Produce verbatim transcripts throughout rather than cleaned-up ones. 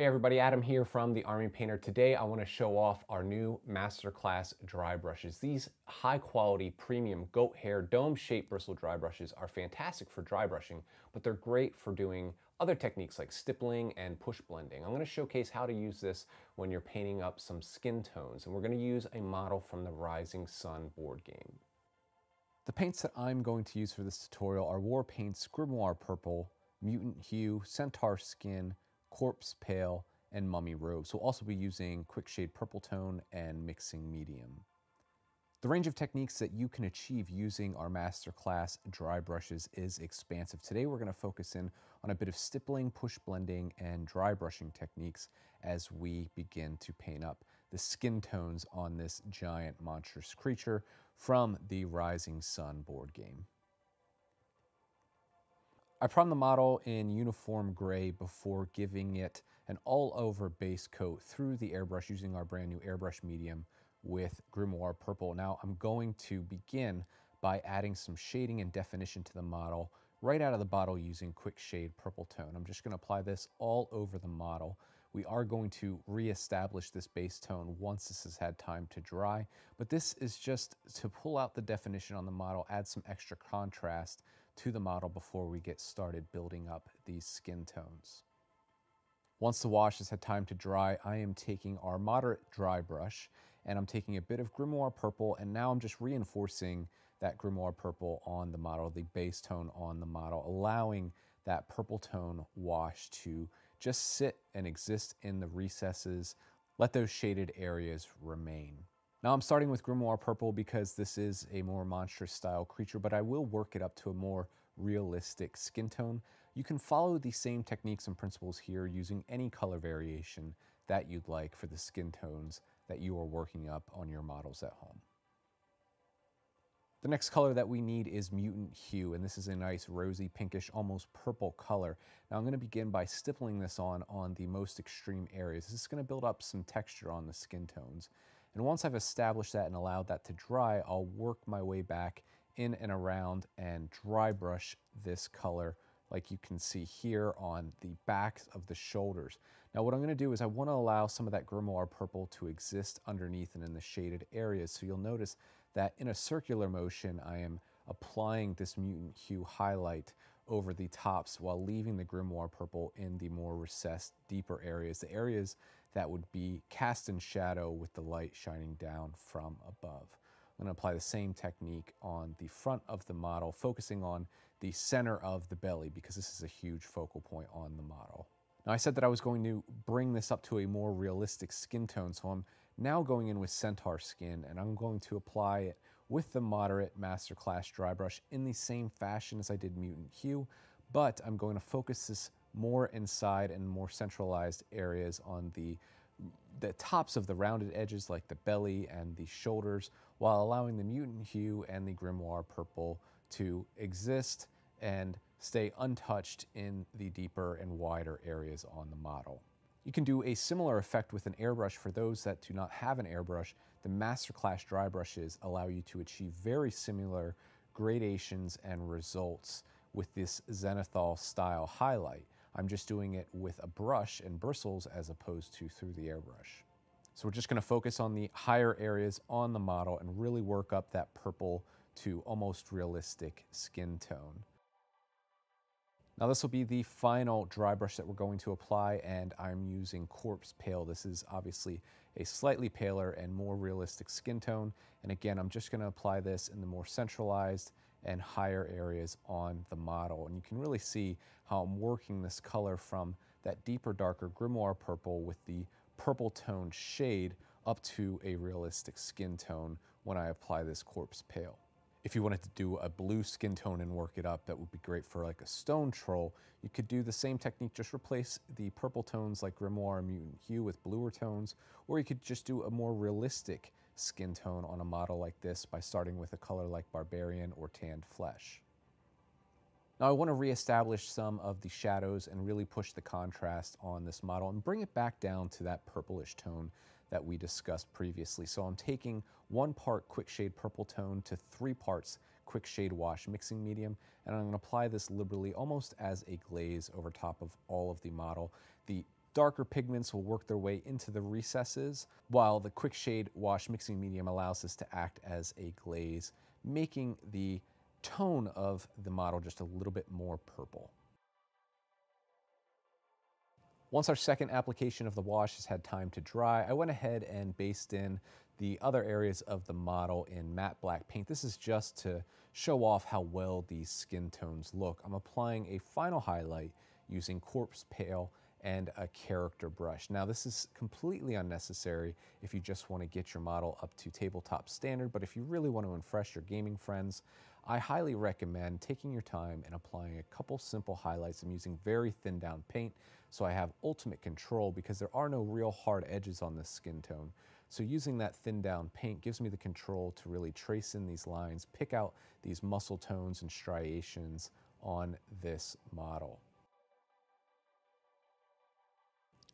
Hey everybody, Adam here from The Army Painter. Today I want to show off our new Masterclass Dry Brushes. These high quality premium goat hair dome shaped bristle dry brushes are fantastic for dry brushing, but they're great for doing other techniques like stippling and push blending. I'm going to showcase how to use this when you're painting up some skin tones, and we're going to use a model from the Rising Sun board game. The paints that I'm going to use for this tutorial are Warpaint's Grimoire Purple, Mutant Hue, Centaur Skin, Corpse Pale, and Mummy Robes. We'll also be using Quick Shade Purple Tone and Mixing Medium. The range of techniques that you can achieve using our Masterclass Dry Brushes is expansive. Today we're going to focus in on a bit of stippling, push blending, and dry brushing techniques as we begin to paint up the skin tones on this giant monstrous creature from the Rising Sun board game. I primed the model in uniform gray before giving it an all-over base coat through the airbrush using our brand new airbrush medium with Grimoire Purple. Now I'm going to begin by adding some shading and definition to the model right out of the bottle using Quick Shade Purple Tone. I'm just going to apply this all over the model. We are going to reestablish this base tone once this has had time to dry, but this is just to pull out the definition on the model, add some extra contrast to the model before we get started building up these skin tones. Once the wash has had time to dry, I am taking our moderate dry brush and I'm taking a bit of Grimoire Purple, and now I'm just reinforcing that Grimoire Purple on the model, the base tone on the model, allowing that purple tone wash to just sit and exist in the recesses. Let those shaded areas remain. Now I'm starting with Grimoire Purple because this is a more monstrous style creature, but I will work it up to a more realistic skin tone. You can follow the same techniques and principles here using any color variation that you'd like for the skin tones that you are working up on your models at home. The next color that we need is Mutant Hue, and this is a nice rosy pinkish, almost purple color. Now I'm going to begin by stippling this on on the most extreme areas. This is going to build up some texture on the skin tones. And once I've established that and allowed that to dry, I'll work my way back in and around and dry brush this color like you can see here on the backs of the shoulders. Now what I'm gonna do is I wanna allow some of that Grimoire Purple to exist underneath and in the shaded areas. So you'll notice that in a circular motion, I am applying this Mutant Hue highlight over the tops while leaving the Grimoire Purple in the more recessed, deeper areas, the areas that would be cast in shadow with the light shining down from above. I'm gonna apply the same technique on the front of the model, focusing on the center of the belly because this is a huge focal point on the model. Now I said that I was going to bring this up to a more realistic skin tone, so I'm now going in with Centaur Skin and I'm going to apply it with the moderate Masterclass Dry Brush in the same fashion as I did Mutant Hue, but I'm going to focus this more inside and more centralized areas on the, the tops of the rounded edges like the belly and the shoulders, while allowing the Mutant Hue and the Grimoire Purple to exist and stay untouched in the deeper and wider areas on the model. You can do a similar effect with an airbrush. For those that do not have an airbrush, the Masterclass Dry Brushes allow you to achieve very similar gradations and results with this zenithal style highlight. I'm just doing it with a brush and bristles as opposed to through the airbrush. So we're just going to focus on the higher areas on the model and really work up that purple to almost realistic skin tone. Now this will be the final dry brush that we're going to apply, and I'm using Corpse Pale. This is obviously a slightly paler and more realistic skin tone. And again, I'm just going to apply this in the more centralized and higher areas on the model. And you can really see how I'm working this color from that deeper, darker Grimoire Purple with the purple tone shade up to a realistic skin tone when I apply this Corpse Pale. If you wanted to do a blue skin tone and work it up, that would be great for like a stone troll. You could do the same technique, just replace the purple tones like Grimoire and Mutant Hue with bluer tones, or you could just do a more realistic skin tone on a model like this by starting with a color like Barbarian or Tanned Flesh. Now I want to reestablish some of the shadows and really push the contrast on this model and bring it back down to that purplish tone that we discussed previously. So I'm taking one part Quick Shade Purple Tone to three parts Quick Shade Wash Mixing Medium, and I'm going to apply this liberally almost as a glaze over top of all of the model. The Darker pigments will work their way into the recesses, while the quick shade wash mixing medium allows this to act as a glaze, making the tone of the model just a little bit more purple. Once our second application of the wash has had time to dry, I went ahead and based in the other areas of the model in matte black paint. This is just to show off how well these skin tones look. I'm applying a final highlight using Corpse Pale and a character brush. Now, this is completely unnecessary if you just want to get your model up to tabletop standard, but if you really want to impress your gaming friends, I highly recommend taking your time and applying a couple simple highlights. I'm using very thin down paint, so I have ultimate control because there are no real hard edges on this skin tone. So using that thin down paint gives me the control to really trace in these lines, pick out these muscle tones and striations on this model.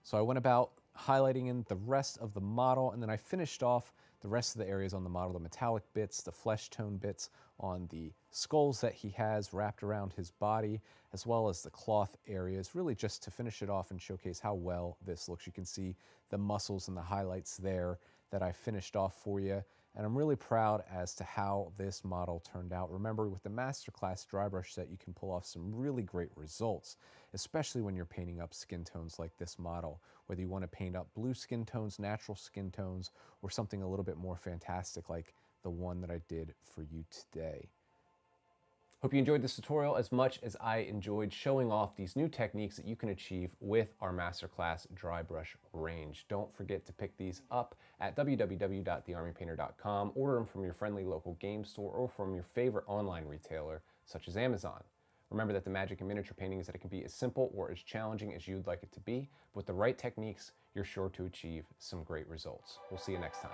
So I went about highlighting in the rest of the model, and then I finished off the rest of the areas on the model, the metallic bits, the flesh tone bits on the skulls that he has wrapped around his body, as well as the cloth areas, really just to finish it off and showcase how well this looks. You can see the muscles and the highlights there that I finished off for you, and I'm really proud as to how this model turned out. Remember, with the Masterclass Dry Brush set, you can pull off some really great results, especially when you're painting up skin tones like this model, whether you want to paint up blue skin tones, natural skin tones, or something a little bit more fantastic like the one that I did for you today. Hope you enjoyed this tutorial as much as I enjoyed showing off these new techniques that you can achieve with our Masterclass Dry Brush range. Don't forget to pick these up at w w w dot the army painter dot com. Order them from your friendly local game store or from your favorite online retailer, such as Amazon. Remember that the magic in miniature painting is that it can be as simple or as challenging as you'd like it to be. But with the right techniques, you're sure to achieve some great results. We'll see you next time.